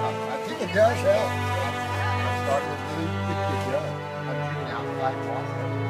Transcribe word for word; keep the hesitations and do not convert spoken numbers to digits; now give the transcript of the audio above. I think it does help. I'm starting to really think it does. I'm doing outside walking.